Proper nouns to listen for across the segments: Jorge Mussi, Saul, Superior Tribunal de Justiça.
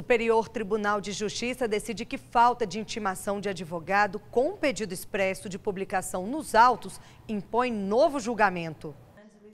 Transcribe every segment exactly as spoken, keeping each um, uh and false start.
Superior Tribunal de Justiça decide que falta de intimação de advogado com pedido expresso de publicação nos autos impõe novo julgamento.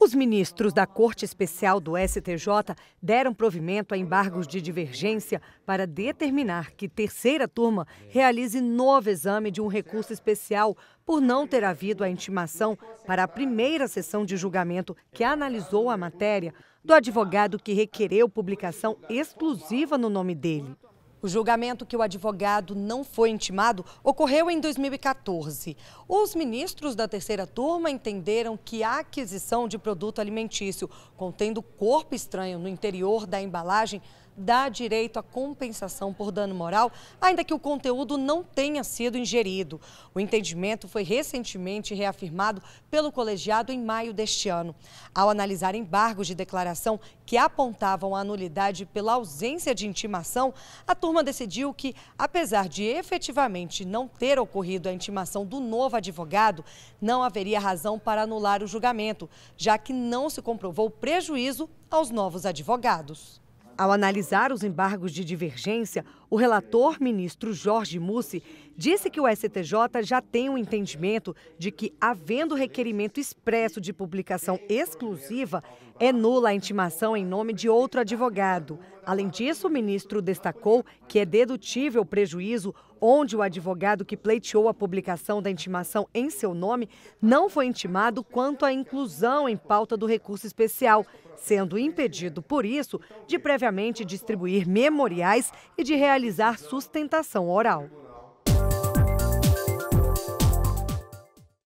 Os ministros da Corte Especial do S T J deram provimento a embargos de divergência para determinar que terceira turma realize novo exame de um recurso especial por não ter havido a intimação para a primeira sessão de julgamento que analisou a matéria do advogado que requereu publicação exclusiva no nome dele. O julgamento que o advogado não foi intimado ocorreu em dois mil e quatorze. Os ministros da terceira turma entenderam que a aquisição de produto alimentício contendo corpo estranho no interior da embalagem dá direito à compensação por dano moral, ainda que o conteúdo não tenha sido ingerido. O entendimento foi recentemente reafirmado pelo colegiado em maio deste ano, ao analisar embargos de declaração que apontavam a nulidade pela ausência de intimação. A turma decidiu que, apesar de efetivamente não ter ocorrido a intimação do novo advogado, não haveria razão para anular o julgamento, já que não se comprovou prejuízo aos novos advogados. Ao analisar os embargos de divergência, o relator, ministro Jorge Mussi, disse que o S T J já tem um entendimento de que, havendo requerimento expresso de publicação exclusiva, é nula a intimação em nome de outro advogado. Além disso, o ministro destacou que é dedutível o prejuízo onde o advogado que pleiteou a publicação da intimação em seu nome não foi intimado quanto à inclusão em pauta do recurso especial, sendo impedido, por isso, de previamente distribuir memoriais e de realizar sustentação oral.